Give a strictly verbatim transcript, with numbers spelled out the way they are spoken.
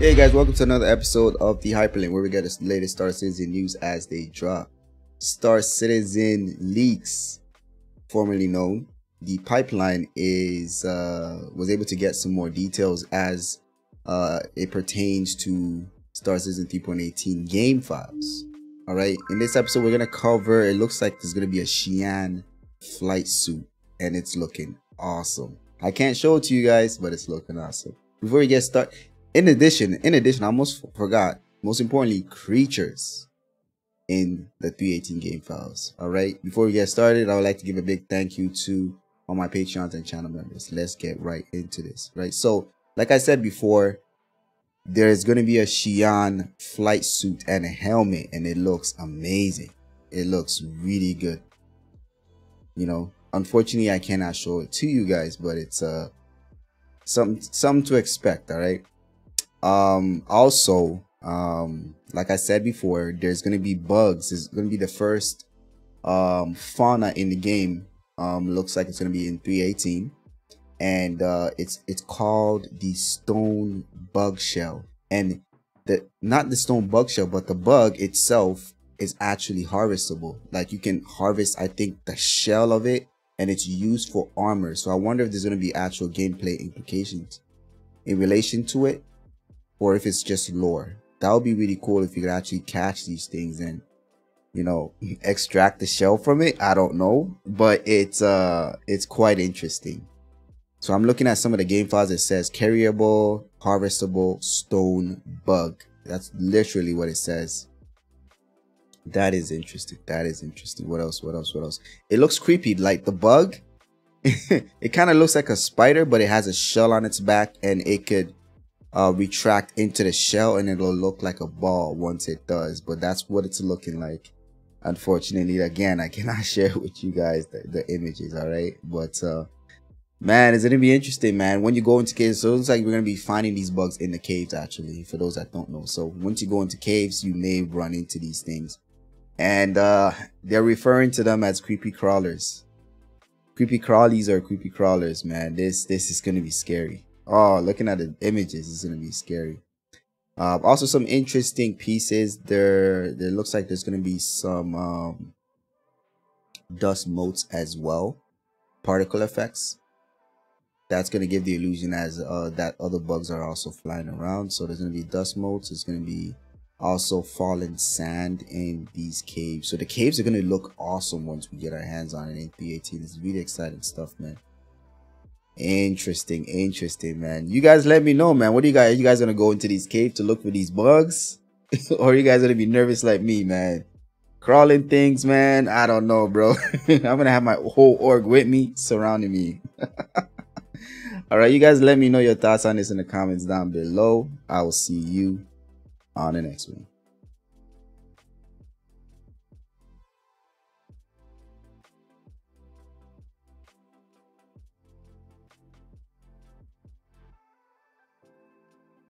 Hey guys, welcome to another episode of The Hyperlink, where we get the latest Star Citizen news as they drop. Star Citizen leaks, formerly known the pipeline, is uh was able to get some more details as uh it pertains to Star Citizen three point eighteen game files. All right, in this episode we're gonna cover, it looks like there's gonna be a Xi'an flight suit and it's looking awesome. I can't show it to you guys, but it's looking awesome. Before we get started, in addition, in addition, I almost forgot, most importantly, creatures in the three eighteen game files. All right, before we get started, I would like to give a big thank you to all my Patreons and channel members. Let's get right into this, right? So, like I said before, there is going to be a Xi'an flight suit and a helmet, and it looks amazing. It looks really good. You know, unfortunately, I cannot show it to you guys, but it's uh, something, something to expect, all right? Um, also, um, like I said before, there's going to be bugs. It's going to be the first um, fauna in the game. Um, looks like it's going to be in three eighteen. And uh, it's it's called the stone bug shell, and the not the stone bug shell, but the bug itself is actually harvestable. Like, you can harvest, I think, the shell of it, and it's used for armor. So I wonder if there's going to be actual gameplay implications in relation to it, or if it's just lore. That would be really cool if you could actually catch these things and, you know, extract the shell from it. I don't know, but it's uh it's quite interesting. So I'm looking at some of the game files. It says carryable, harvestable, stone bug. That's literally what it says. That is interesting. That is interesting. What else? What else? What else? It looks creepy. Like, the bug, it kind of looks like a spider, but it has a shell on its back, and it could uh, retract into the shell, and it'll look like a ball once it does. But that's what it's looking like. Unfortunately, again, I cannot share with you guys the, the images. All right, but uh, man, it's gonna be interesting, man. When you go into caves, so it looks like we're gonna be finding these bugs in the caves, actually, for those that don't know. So once you go into caves, you may run into these things, and uh they're referring to them as creepy crawlers, creepy crawlies, or creepy crawlers. Man, this this is gonna be scary. Oh, looking at the images, it's gonna be scary. Uh, also, some interesting pieces there. There looks like there's gonna be some um dust motes as well, particle effects. That's going to give the illusion as uh, that other bugs are also flying around. So there's going to be dust motes. There's going to be also fallen sand in these caves. So the caves are going to look awesome once we get our hands on it in three eighteen. It's really exciting stuff, man. Interesting, interesting, man. You guys let me know, man. What do you guys, are you guys going to go into these caves to look for these bugs? Or are you guys going to be nervous like me, man? Crawling things, man. I don't know, bro. I'm going to have my whole org with me, surrounding me. All right, you guys let me know your thoughts on this in the comments down below. I will see you on the next one.